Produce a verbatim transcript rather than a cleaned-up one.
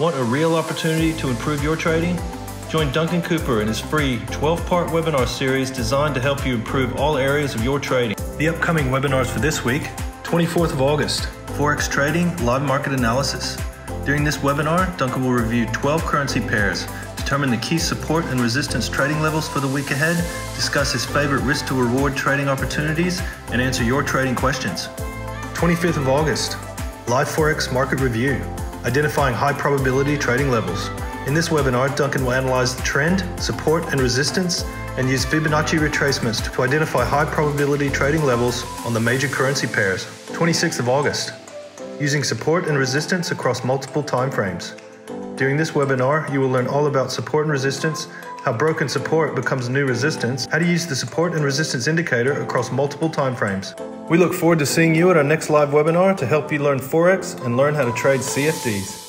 Want a real opportunity to improve your trading? Join Duncan Cooper in his free twelve-part webinar series designed to help you improve all areas of your trading. The upcoming webinars for this week, twenty-fourth of August, Forex Trading, Live Market Analysis. During this webinar, Duncan will review twelve currency pairs, determine the key support and resistance trading levels for the week ahead, discuss his favorite risk to reward trading opportunities, and answer your trading questions. twenty-fifth of August, Live Forex Market Review, identifying high probability trading levels. In this webinar, Duncan will analyze the trend, support and resistance, and use Fibonacci retracements to identify high probability trading levels on the major currency pairs. twenty-sixth of August, using support and resistance across multiple timeframes. During this webinar, you will learn all about support and resistance, how broken support becomes new resistance, how to use the support and resistance indicator across multiple timeframes. We look forward to seeing you at our next live webinar to help you learn Forex and learn how to trade C F Ds.